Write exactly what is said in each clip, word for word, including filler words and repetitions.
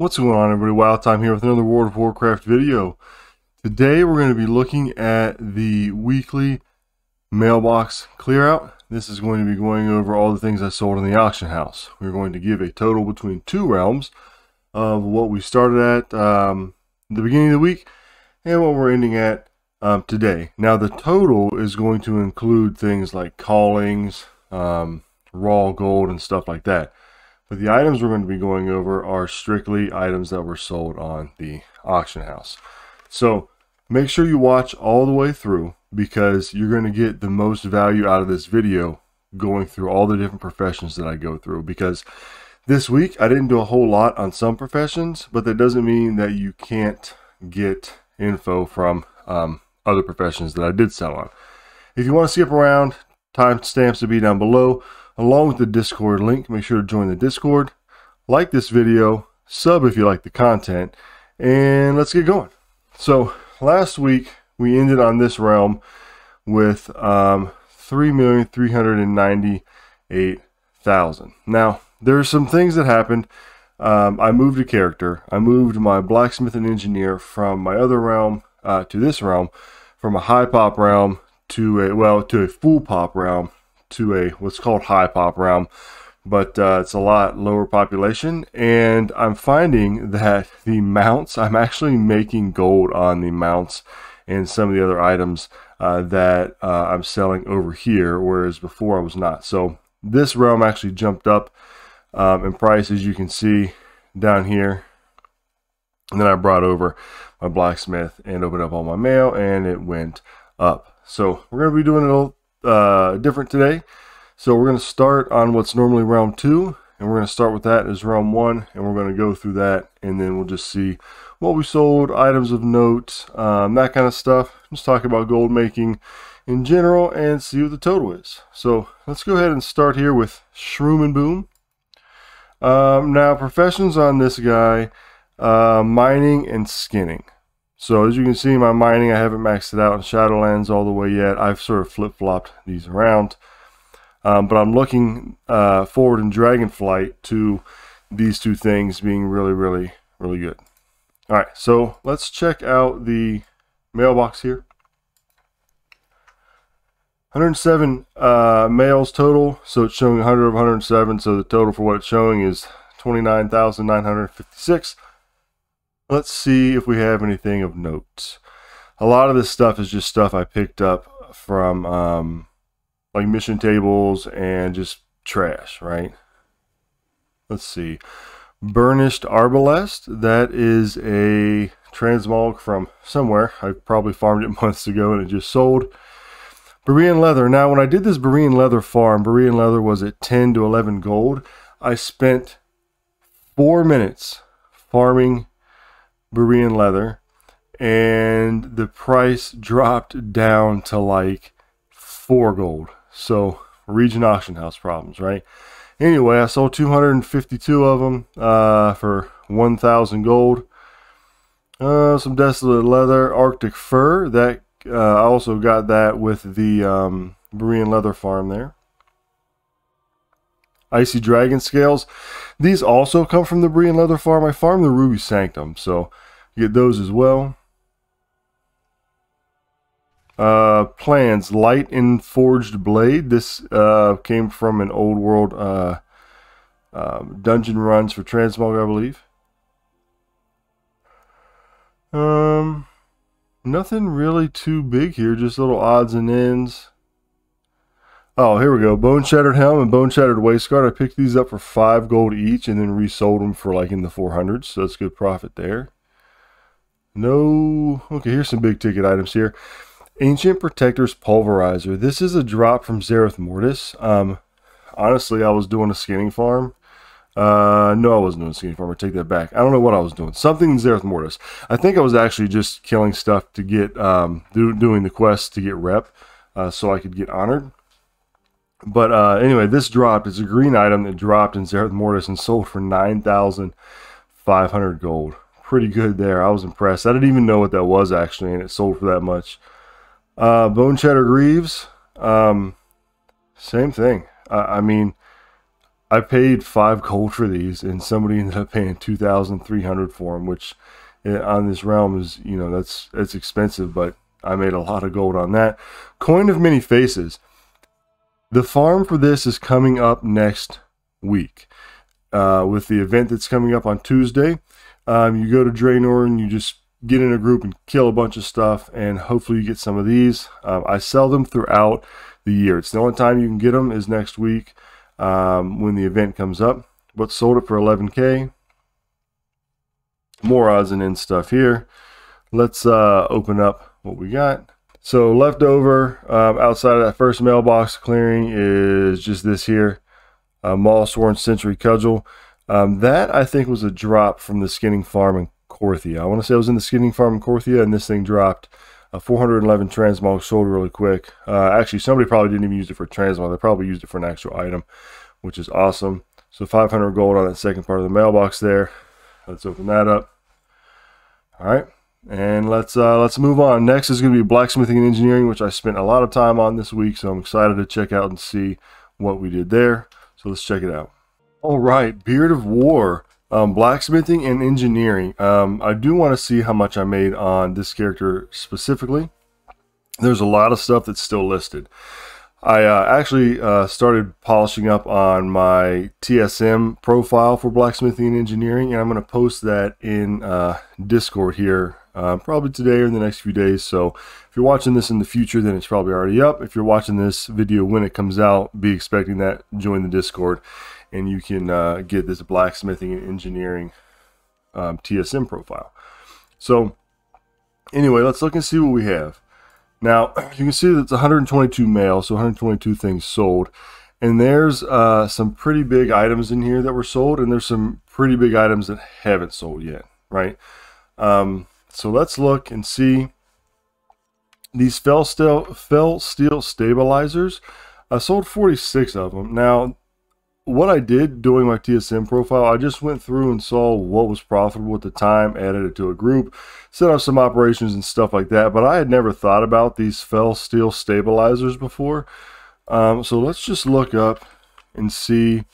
What's going on, everybody? Wild Time here with another World of Warcraft video. Today we're going to be looking at the weekly mailbox clear out. This is going to be going over all the things I sold in the auction house. We're going to give a total between two realms of what we started at um, the beginning of the week and what we're ending at um, today. Now the total is going to include things like callings, um, raw gold, and stuff like that. But the items we're going to be going over are strictly items that were sold on the auction house. So make sure you watch all the way through, because you're going to get the most value out of this video going through all the different professions that I go through. Because this week I didn't do a whole lot on some professions, but that doesn't mean that you can't get info from um, other professions that I did sell on. If you want to skip around, timestamps will be down below, along with the Discord link. Make sure to join the Discord, like this video, sub if you like the content, and let's get going. So last week we ended on this realm with um, three million three hundred ninety-eight thousand. Now there are some things that happened. Um, I moved a character. I moved my blacksmith and engineer from my other realm uh, to this realm, from a high pop realm to a well to a full pop realm. to a what's called high pop realm, but uh, it's a lot lower population, and I'm finding that the mounts, I'm actually making gold on the mounts and some of the other items uh, that uh, I'm selling over here, whereas before I was not. So this realm actually jumped up um, in price, as you can see down here, and then I brought over my blacksmith and opened up all my mail, and it went up. So we're going to be doing it all uh different today. So we're going to start on what's normally round two, and we're going to start with that as round one, and we're going to go through that, and then we'll just see what we sold, items of note, um, that kind of stuff. Just talk about gold making in general and see what the total is. So let's go ahead and start here with Shroom and Boom. Um, now professions on this guy, uh, mining and skinning. So as you can see, my mining, I haven't maxed it out in Shadowlands all the way yet. I've sort of flip-flopped these around. Um, but I'm looking uh, forward in Dragonflight to these two things being really, really, really good. All right, so let's check out the mailbox here. one hundred seven uh, mails total, so it's showing one hundred of one hundred seven. So the total for what it's showing is twenty-nine thousand nine hundred fifty-six. Let's see if we have anything of note. A lot of this stuff is just stuff I picked up from um, like mission tables and just trash, right? Let's see. Burnished Arbalest. That is a transmog from somewhere. I probably farmed it months ago and it just sold. Borean Leather. Now when I did this Borean Leather farm, Borean Leather was at ten to eleven gold. I spent four minutes farming Borean Leather, and the price dropped down to like four gold. So region auction house problems, right? Anyway, I sold two hundred fifty-two of them uh, for one thousand gold. Uh, some Desolate Leather, Arctic Fur. That uh, I also got that with the um, Borean Leather farm there. Icy Dragon Scales. These also come from the Borean Leather farm. I farm the Ruby Sanctum, so you get those as well. Uh, plans. Light and Forged Blade. This uh, came from an old world uh, uh, dungeon runs for transmog, I believe. Um, nothing really too big here. Just little odds and ends. Oh, here we go. Bone Shattered Helm and Bone Shattered Waistguard. I picked these up for five gold each and then resold them for like in the four hundreds. So that's good profit there. No. Okay, here's some big ticket items here. Ancient Protectors Pulverizer. This is a drop from Zareth Mortis. Um, honestly, I was doing a skinning farm. Uh, no, I wasn't doing a skinning farm. I take that back. I don't know what I was doing. Something in Zareth Mortis. I think I was actually just killing stuff to get, um, do, doing the quest to get rep uh, so I could get honored. But uh, anyway, this dropped. It's a green item that dropped in Zareth Mortis and sold for nine thousand five hundred gold. Pretty good there. I was impressed. I didn't even know what that was, actually, and it sold for that much. Uh, Bone Cheddar Greaves. Um, same thing. Uh, I mean, I paid five gold for these, and somebody ended up paying two thousand three hundred for them, which on this realm is, you know, that's, that's expensive, but I made a lot of gold on that. Coin of Many Faces. The farm for this is coming up next week uh, with the event that's coming up on Tuesday. Um, you go to Draenor and you just get in a group and kill a bunch of stuff, and hopefully you get some of these. Um, I sell them throughout the year. It's the only time you can get them is next week um, when the event comes up. But sold it for eleven K. More odds and ends stuff here. Let's uh, open up what we got. So left over um, outside of that first mailbox clearing is just this here. Uh, Maul Sworn Century Cudgel. Um, that I think was a drop from the Skinning Farm in Korthia. I want to say I was in the Skinning Farm in Korthia, and this thing dropped a four hundred eleven transmog, sold really quick. Uh, actually, somebody probably didn't even use it for transmog. They probably used it for an actual item, which is awesome. So five hundred gold on that second part of the mailbox there. Let's open that up. All right, and let's uh, let's move on. Next is going to be Blacksmithing and Engineering, which I spent a lot of time on this week, so I'm excited to check out and see what we did there. So let's check it out. All right, Beard of War, um, Blacksmithing and Engineering. Um, I do want to see how much I made on this character specifically. There's a lot of stuff that's still listed. I uh, actually uh, started polishing up on my T S M profile for Blacksmithing and Engineering, and I'm going to post that in uh, Discord here uh, probably today or in the next few days. So if you're watching this in the future, then it's probably already up. If you're watching this video when it comes out, be expecting that. Join the Discord, and you can uh, get this Blacksmithing and Engineering um, T S M profile. So anyway, let's look and see what we have. Now, you can see that it's one hundred twenty-two mail, so one hundred twenty-two things sold. And there's uh, some pretty big items in here that were sold, and there's some pretty big items that haven't sold yet, right? Um, so let's look and see. These Fell Steel, Fell Steel Stabilizers, I sold forty-six of them. Now, what I did doing my T S M profile, I just went through and saw what was profitable at the time, added it to a group, set up some operations and stuff like that. But I had never thought about these Fell Steel Stabilizers before. Um, so let's just look up and see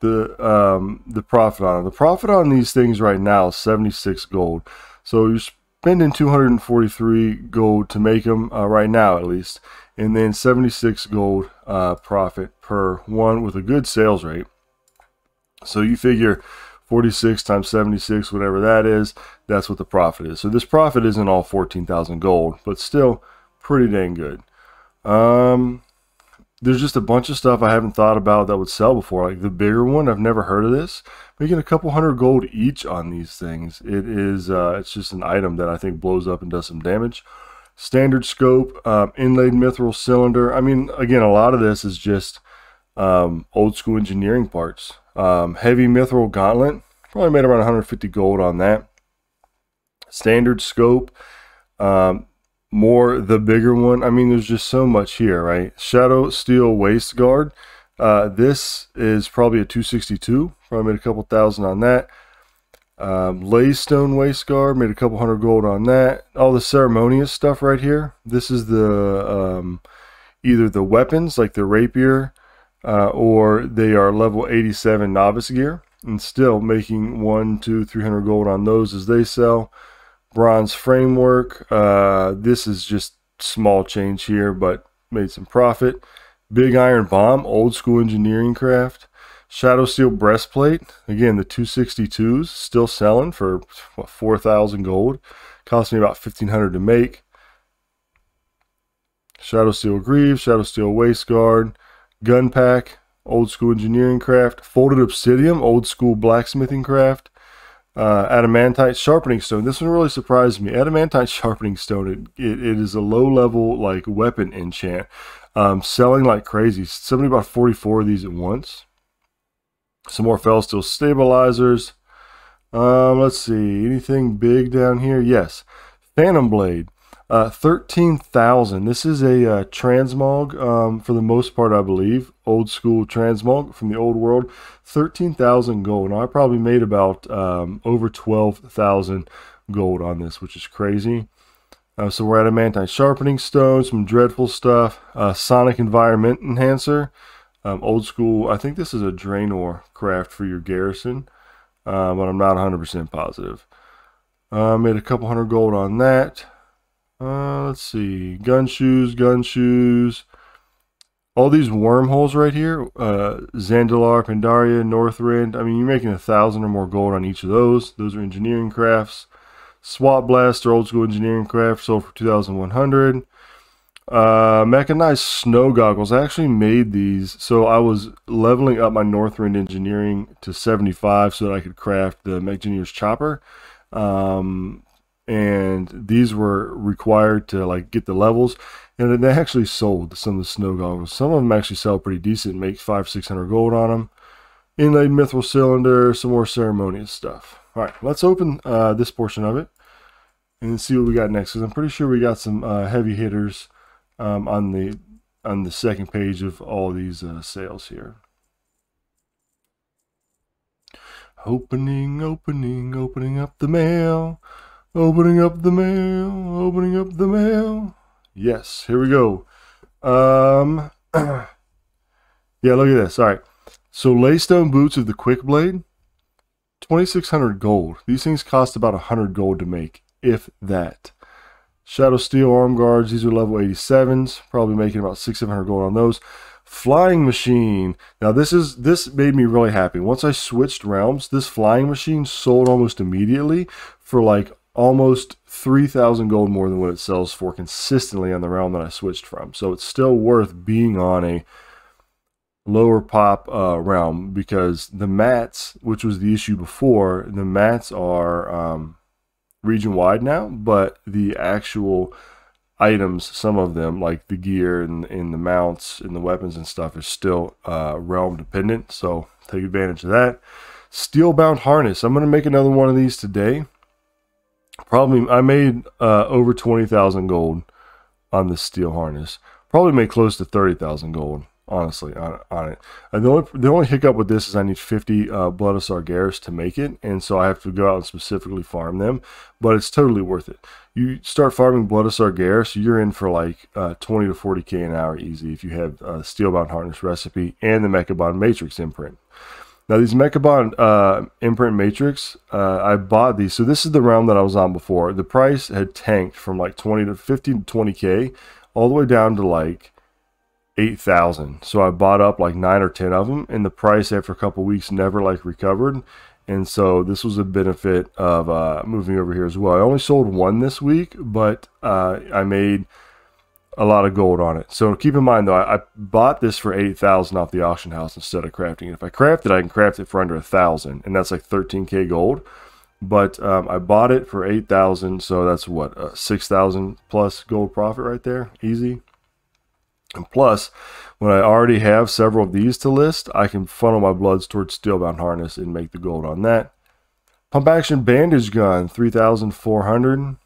the um, the profit on them. The profit on these things right now is seventy-six gold. So you're spending two hundred forty-three gold to make them uh, right now, at least. And then seventy-six gold uh, profit per one with a good sales rate. So you figure forty-six times seventy-six, whatever that is, that's what the profit is. So this profit isn't all fourteen thousand gold, but still pretty dang good. Um, there's just a bunch of stuff I haven't thought about that would sell before. Like the bigger one, I've never heard of this. Making a couple hundred gold each on these things. It is, uh, it's just an item that I think blows up and does some damage. Standard scope, um, inlaid mithril cylinder. I mean, again, a lot of this is just um, old school engineering parts. Um, heavy mithril gauntlet, probably made around one hundred fifty gold on that. Standard scope, um, more the bigger one. I mean, there's just so much here, right? Shadow Steel Waistguard. Uh, this is probably a two sixty-two, probably made a couple thousand on that. Um, Laystone Waistguard, made a couple hundred gold on that. All the ceremonious stuff right here. This is the um, either the weapons, like the rapier, uh, or they are level eighty-seven novice gear. And still making one, two, three hundred gold on those as they sell. Bronze framework. Uh, this is just small change here, but made some profit. Big iron bomb, old school engineering craft. Shadow Steel Breastplate, again, the two sixty-twos, still selling for what, four thousand gold. Cost me about fifteen hundred to make. Shadow Steel Greaves, Shadow Steel Waistguard, Gun Pack, old school engineering craft. Folded Obsidian, old school blacksmithing craft. Uh, Adamantite Sharpening Stone. This one really surprised me. Adamantite Sharpening Stone, it, it, it is a low-level like weapon enchant. Um, selling like crazy. Somebody bought forty-four of these at once. Some more Fell Steel Stabilizers. Um, let's see. Anything big down here? Yes. Phantom Blade. Uh, thirteen thousand. This is a uh, transmog um, for the most part, I believe. Old school transmog from the old world. thirteen thousand gold. Now, I probably made about um, over twelve thousand gold on this, which is crazy. Uh, so we're at Adamantine Sharpening Stone. Some dreadful stuff. Uh, Sonic Environment Enhancer. Um, old school, I think this is a Draenor craft for your garrison, uh, but I'm not one hundred percent positive. Uh, made a couple hundred gold on that. Uh, let's see, gun shoes, gun shoes. All these wormholes right here, uh, Zandalar, Pandaria, Northrend. I mean, you're making a thousand or more gold on each of those. Those are engineering crafts. Swap Blast or old school engineering craft, sold for two thousand one hundred. Uh, mechanized snow goggles. I actually made these, so I was leveling up my Northrend engineering to seventy-five so that I could craft the Mechanized Chopper. Um, and these were required to like get the levels, and they actually sold some of the snow goggles. Some of them actually sell pretty decent, make five, six hundred gold on them. Inlaid Mithril Cylinder, some more ceremonious stuff. All right, let's open uh, this portion of it and see what we got next, because I'm pretty sure we got some uh, heavy hitters um, on the on the second page of all these uh, sales here. Opening, opening, opening up the mail. Opening up the mail, opening up the mail. Yes, here we go. Um, yeah, look at this. All right. So Laystone Boots of the Quick Blade, twenty-six hundred gold. These things cost about one hundred gold to make, if that. Shadow Steel Arm Guards, these are level eighty-sevens. Probably making about six hundred gold on those. Flying Machine. Now, this is this made me really happy. Once I switched realms, this Flying Machine sold almost immediately for like almost three thousand gold more than what it sells for consistently on the realm that I switched from. So it's still worth being on a lower pop uh, realm, because the mats, which was the issue before, the mats are um, region-wide now, but the actual items, some of them, like the gear and, and the mounts and the weapons and stuff, is still uh, realm-dependent. So take advantage of that. Steel Bound Harness. I'm going to make another one of these today. Probably, I made uh, over twenty thousand gold on this steel harness. Probably made close to thirty thousand gold, honestly, on, on it. And the only, the only hiccup with this is I need fifty uh, Blood of Sargeras to make it, and so I have to go out and specifically farm them, but it's totally worth it. You start farming Blood of Sargeras, you're in for like uh, twenty to forty K an hour easy if you have a uh, Steelbound Harness recipe and the Mechabond Matrix Imprint. Now, these Mechabond uh, Imprint Matrix, uh, I bought these. So this is the realm that I was on before. The price had tanked from like twenty to fifteen to twenty K all the way down to like eight thousand. So I bought up like nine or ten of them, and the price after a couple weeks never like recovered. And so this was a benefit of uh, moving over here as well. I only sold one this week, but uh, I made a lot of gold on it. So keep in mind though, I, I bought this for eight thousand off the auction house instead of crafting it. If I craft it, I can craft it for under a thousand, and that's like thirteen K gold. But um, I bought it for eight thousand, so that's what, uh, six thousand plus gold profit right there, easy. And plus, when I already have several of these to list, I can funnel my bloods towards Steelbound Harness and make the gold on that. Pump Action Bandage Gun, three thousand four hundred.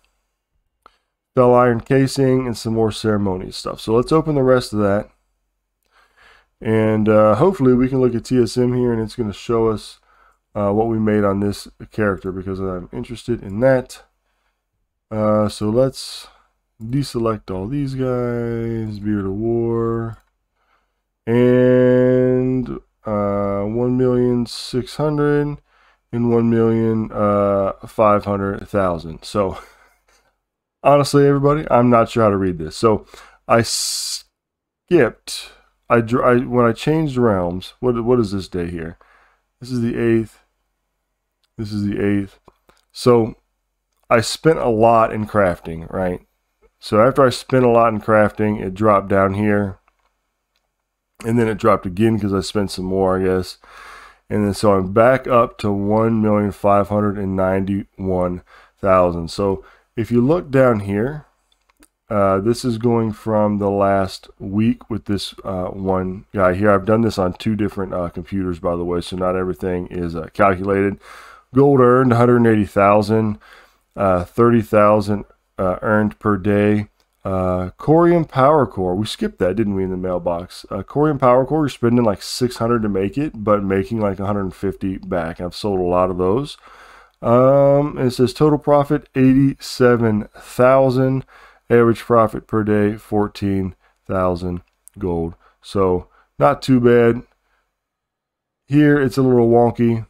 Dull iron casing and some more ceremonious stuff. So let's open the rest of that, and uh, hopefully we can look at T S M here, and it's going to show us uh, what we made on this character, because I'm interested in that. Uh, so let's deselect all these guys. Beard of War, and uh, one million six hundred thousand and one million five hundred thousand. So honestly, everybody, I'm not sure how to read this. So I skipped. I, I when I changed realms. What what is this day here? This is the eighth. This is the eighth. So I spent a lot in crafting, right? So after I spent a lot in crafting, it dropped down here, and then it dropped again because I spent some more, I guess. And then so I'm back up to one million five hundred and ninety-one thousand. So if you look down here, uh, this is going from the last week with this uh, one guy here. I've done this on two different uh, computers, by the way, so not everything is uh, calculated. Gold earned, one hundred eighty thousand, uh, thirty thousand uh, earned per day. Uh, Corium Power Core, we skipped that, didn't we, in the mailbox? Uh, Corium Power Core, you're spending like six hundred to make it, but making like one hundred fifty back. I've sold a lot of those. Um, it says total profit eighty-seven thousand, average profit per day fourteen thousand gold. So Not too bad. Here it's a little wonky,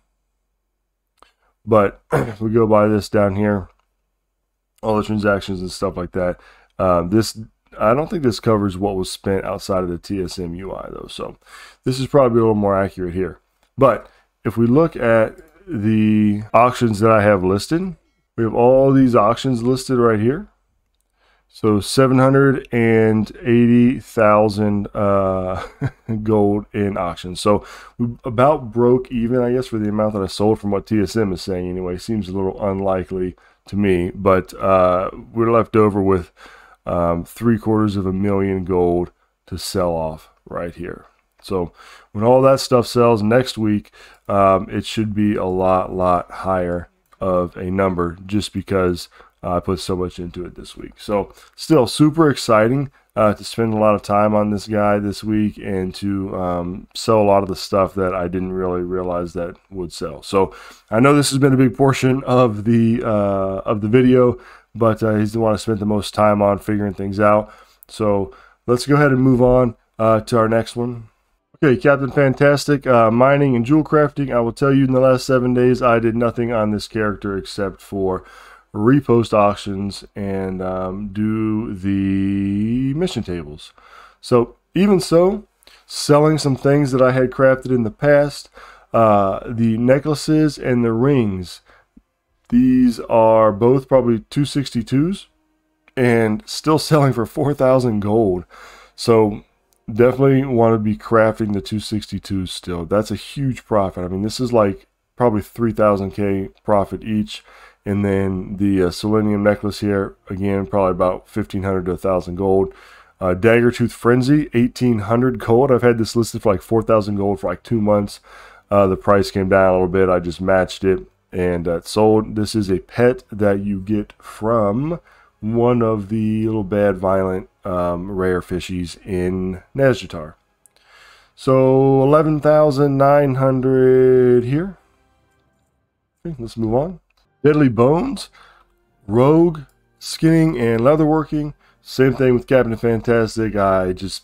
but if we go by this down here, all the transactions and stuff like that, um, this I don't think this covers what was spent outside of the T S M U I though, so this is probably a little more accurate here. But if we look at the auctions that I have listed, we have all these auctions listed right here. So seven hundred eighty thousand uh, gold in auctions. So we about broke even, I guess, for the amount that I sold from what T S M is saying anyway. Seems a little unlikely to me, but uh, we're left over with um, three quarters of a million gold to sell off right here. So when all that stuff sells next week, um, it should be a lot, lot higher of a number just because I uh, put so much into it this week. So still super exciting uh, to spend a lot of time on this guy this week and to um, sell a lot of the stuff that I didn't really realize that would sell. So I know this has been a big portion of the, uh, of the video, but uh, he's the one I spent the most time on figuring things out. So let's go ahead and move on uh, to our next one. Okay, Captain Fantastic, uh, mining and jewel crafting. I will tell you in the last seven days, I did nothing on this character except for repost auctions and um, do the mission tables. So even so, selling some things that I had crafted in the past, uh, the necklaces and the rings, these are both probably two sixty-twos and still selling for four thousand gold. So definitely want to be crafting the two sixty-twos still. That's a huge profit. I mean, this is like probably three thousand K profit each. And then the uh, selenium necklace here, again, probably about fifteen hundred to one thousand gold. Uh, Dagger Tooth Frenzy, eighteen hundred gold. I've had this listed for like four thousand gold for like two months. Uh, the price came down a little bit. I just matched it and uh, sold. This is a pet that you get from one of the little bad violent um, rare fishies in Nazjatar. So eleven thousand nine hundred here. Okay, let's move on. Deadly Bones, Rogue, Skinning, and Leatherworking. Same thing with Captain Fantastic. I just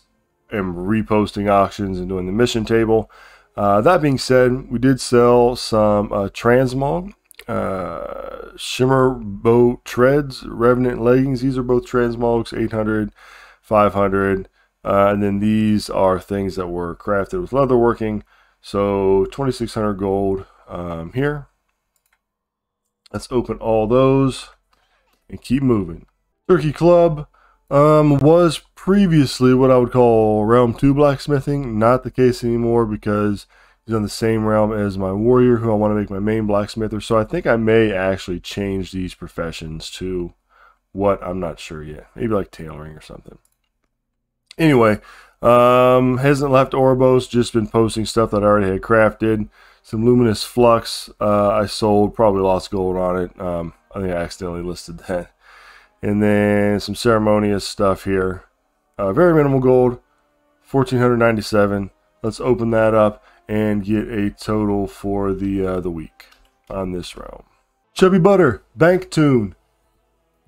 am reposting auctions and doing the mission table. Uh, that being said, we did sell some uh, Transmog, uh, Shimmer Bow Treads, Revenant Leggings. These are both Transmogs, eight hundred, five hundred. Uh, and then these are things that were crafted with Leatherworking. So twenty-six hundred gold um, here. Let's open all those and keep moving. Turkey Club um, was previously what I would call Realm two blacksmithing. Not the case anymore because he's on the same realm as my warrior who I want to make my main blacksmither. So I think I may actually change these professions to what I'm not sure yet. Maybe like tailoring or something. Anyway, um, hasn't left Orbo's, just been posting stuff that I already had crafted. Some Luminous Flux uh, I sold, probably lost gold on it. Um, I think I accidentally listed that. And then some Ceremonious stuff here. Uh, very minimal gold, one thousand four hundred ninety-seven. Let's open that up and get a total for the, uh, the week on this realm. Chubby Butter, Bank Tune.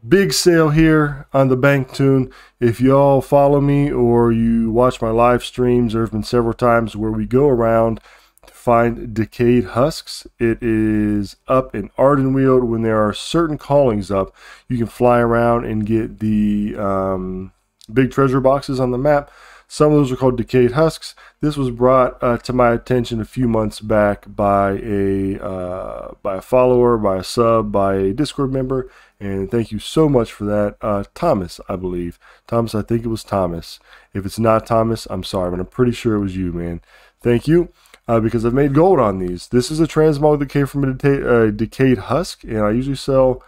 Big sale here on the Bank Tune. If y'all follow me or you watch my live streams, there have been several times where we go around find Decayed Husks. It is up in Ardenweald. When there are certain callings up, you can fly around and get the um, big treasure boxes on the map. Some of those are called Decayed Husks. This was brought uh, to my attention a few months back by a uh, by a follower, by a sub, by a Discord member, and thank you so much for that. uh, Thomas, I believe. Thomas, I think it was Thomas. If it's not Thomas, I'm sorry, but I'm pretty sure it was you, man. Thank you. Uh, because I've made gold on these. This is a transmog that came from a deca uh, decayed husk, and I usually sell,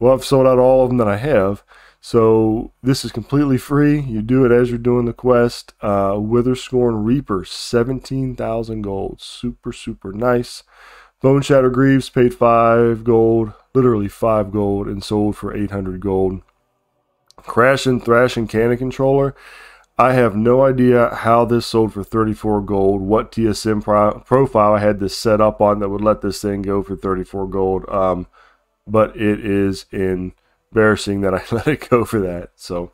well, I've sold out all of them that I have. So this is completely free. You do it as you're doing the quest. Uh, Witherscorn Reaper, seventeen thousand gold. Super, super nice. Bone Shattered Greaves, paid five gold, literally five gold, and sold for eight hundred gold. Crash and Thrash and Cannon Controller. I have no idea how this sold for thirty-four gold, what T S M pro profile I had this set up on that would let this thing go for thirty-four gold, um, but it is embarrassing that I let it go for that. So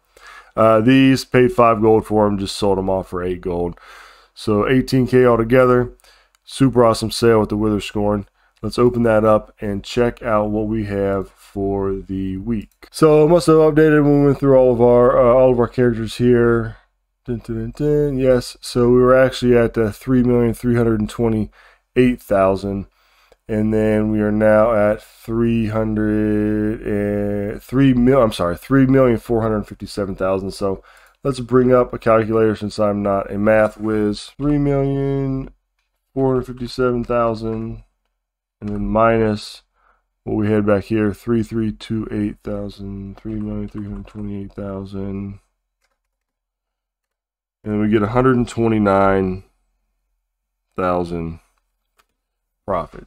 uh, these, paid five gold for them, just sold them off for eight gold. So eighteen K altogether. Super awesome sale with the Witherscorn. Let's open that up and check out what we have for the week. So I must have updated when we went through all of our uh, all of our characters here. Dun, dun, dun, dun. Yes, so we were actually at uh, three million three hundred twenty-eight thousand, and then we are now at three hundred and three mil. I'm sorry, three million four hundred fifty-seven thousand. So let's bring up a calculator since I'm not a math whiz. three million four hundred fifty-seven thousand, and then minus what we had back here, three million three hundred twenty-eight thousand, three million three hundred twenty-eight thousand. And we get one hundred twenty-nine thousand profit.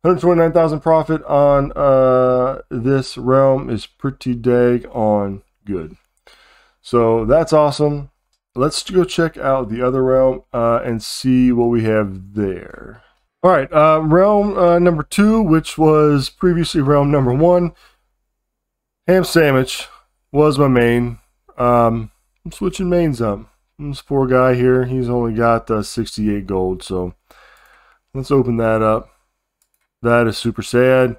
one hundred twenty-nine thousand profit on uh, this realm is pretty dang on good. So that's awesome. Let's go check out the other realm uh, and see what we have there. All right, uh, realm uh, number two, which was previously realm number one. Ham Sandwich was my main. Um, I'm switching mains up. This poor guy here, he's only got uh, sixty-eight gold, so let's open that up. That is super sad,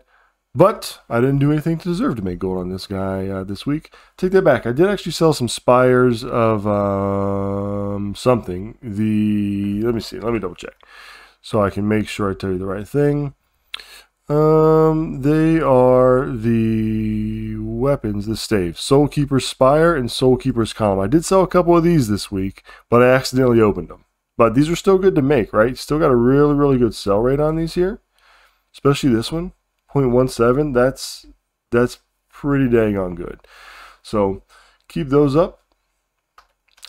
but I didn't do anything to deserve to make gold on this guy uh, this week. Take that back. I did actually sell some spires of um, something. The Let me see. Let me double check so I can make sure I tell you the right thing. Um, they are the weapons, the stave, Soul Keeper's Spire and Soul Keeper's Column. I did sell a couple of these this week, but I accidentally opened them. But these are still good to make, right? Still got a really, really good sell rate on these here, especially this one, zero point one seven. That's that's pretty dang on good. So keep those up.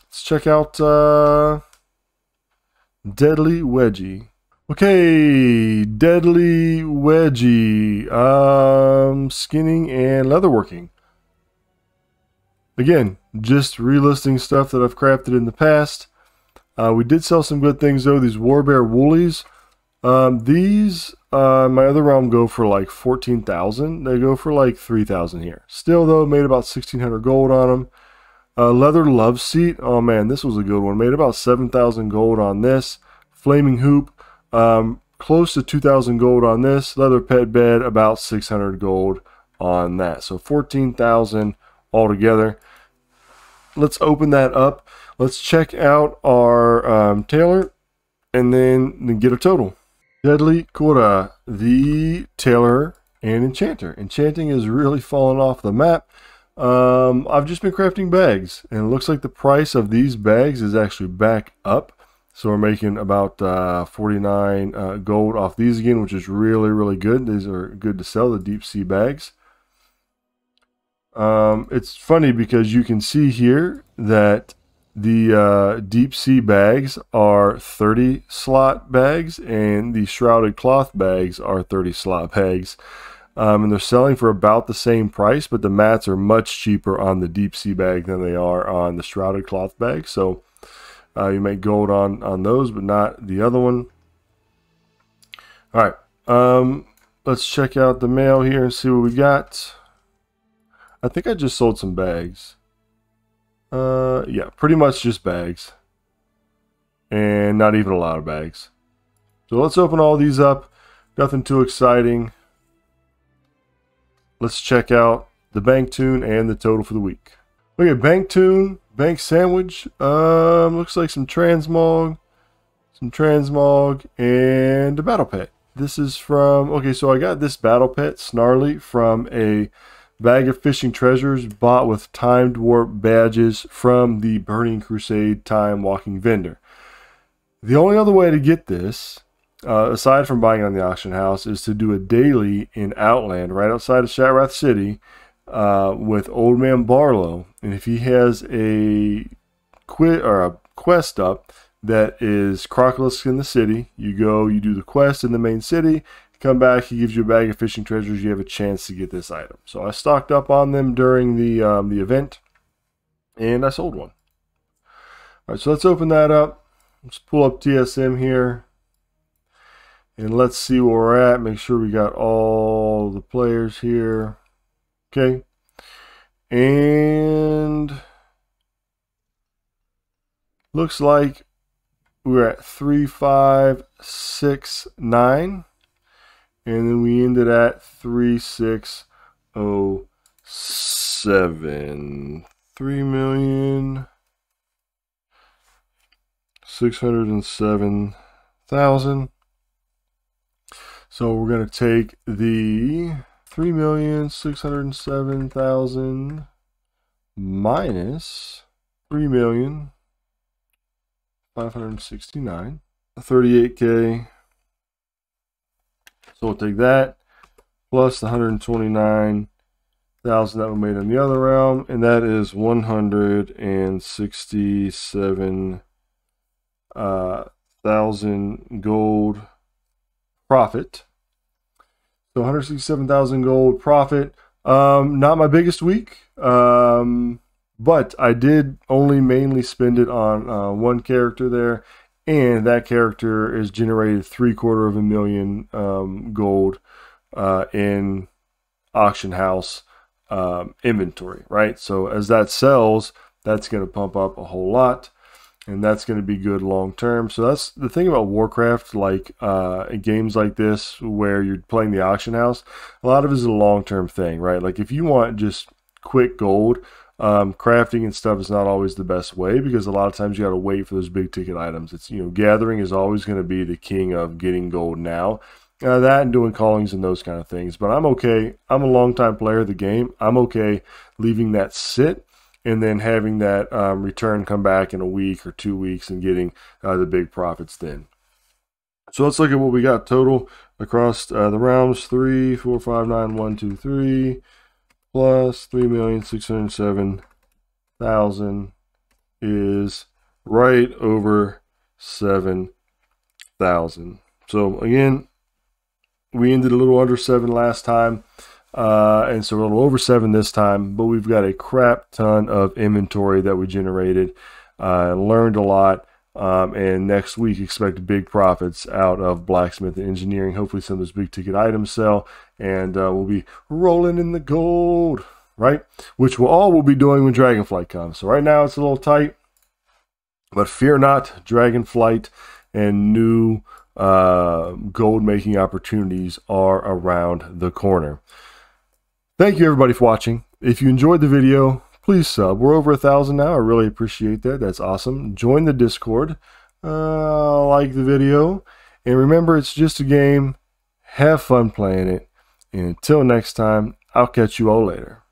Let's check out uh, Deadly Wedgie. Okay, Deadly Wedgie, um, skinning and leatherworking. Again, just relisting stuff that I've crafted in the past. Uh, we did sell some good things though, these Warbear Woolies. Um, these, uh, my other realm go for like fourteen thousand. They go for like three thousand here. Still though, made about sixteen hundred gold on them. Uh, Leather Love Seat, oh man, this was a good one. Made about seven thousand gold on this. Flaming Hoop. Um, close to two thousand gold on this. Leather Pet Bed, about six hundred gold on that. So fourteen thousand altogether. Let's open that up. Let's check out our um, tailor and then, then get a total. Deadly Kura, the tailor and enchanter. Enchanting is really falling off the map. Um, I've just been crafting bags, and it looks like the price of these bags is actually back up. So we're making about uh, forty-nine uh, gold off these again, which is really, really good. These are good to sell, the deep sea bags. Um, it's funny because you can see here that the uh, deep sea bags are thirty slot bags and the shrouded cloth bags are thirty slot bags. Um, and they're selling for about the same price, but the mats are much cheaper on the deep sea bag than they are on the shrouded cloth bag. So Uh, you make gold on, on those, but not the other one. All right. Um, let's check out the mail here and see what we got. I think I just sold some bags. Uh, yeah, pretty much just bags. And not even a lot of bags. So let's open all these up. Nothing too exciting. Let's check out the bank tune and the total for the week. Okay, bank tune. Bank sandwich, um, looks like some transmog, some transmog, and a battle pet. This is from, okay, so I got this battle pet, Snarly, from a bag of fishing treasures bought with Time Dwarf badges from the Burning Crusade Time Walking vendor. The only other way to get this, uh, aside from buying on the auction house, is to do a daily in Outland right outside of Shatrath City, Uh, with Old Man Barlow, and if he has a quit or a quest up that is Crocolisk in the city, you go, you do the quest in the main city, come back, he gives you a bag of fishing treasures, you have a chance to get this item. So I stocked up on them during the um, the event, and I sold one. All right, so let's open that up. Let's pull up T S M here, and let's see where we're at. Make sure we got all the players here. Okay, and looks like we're at three, five, six, nine, and then we ended at three, six, oh, seven. Three million six hundred and seven thousand. So we're gonna take the three million six hundred and seven thousand minus three million five hundred and sixty nine. Thirty-eight K. So we'll take that plus the hundred and twenty-nine thousand that we made in the other realm, and that is one hundred and sixty-seven uh, thousand gold profit. So one hundred sixty-seven thousand gold profit. Um, not my biggest week, um, but I did only mainly spend it on uh, one character there, and that character is generated three quarter of a million um, gold uh, in auction house. Um, inventory, right? So as that sells, that's going to pump up a whole lot, and that's going to be good long term. So that's the thing about Warcraft, like uh, games like this where you're playing the auction house, a lot of it is a long term thing, right? Like if you want just quick gold, um, crafting and stuff is not always the best way, because a lot of times you got to wait for those big ticket items. It's, you know, gathering is always going to be the king of getting gold now. Uh, that and doing callings and those kind of things. But I'm okay. I'm a longtime player of the game. I'm okay leaving that sit and then having that um, return come back in a week or two weeks and getting uh, the big profits then. So let's look at what we got total across uh, the realms. Three, four, five, nine, one, two, three, plus three million six hundred seven thousand is right over seven thousand. So again, we ended a little under seven last time, uh, and so we're a little over seven this time, but we've got a crap ton of inventory that we generated, uh, learned a lot, um, and next week expect big profits out of blacksmith and engineering. Hopefully some of those big ticket items sell, and uh, we'll be rolling in the gold, right? Which we'll all will be doing when Dragonflight comes. So right now it's a little tight, but fear not, Dragonflight and new uh gold making opportunities are around the corner. Thank you everybody for watching. If you enjoyed the video, please sub. We're over a thousand now. I really appreciate that. That's awesome. Join the Discord, uh like the video, and remember, it's just a game. Have fun playing it, and until next time, I'll catch you all later.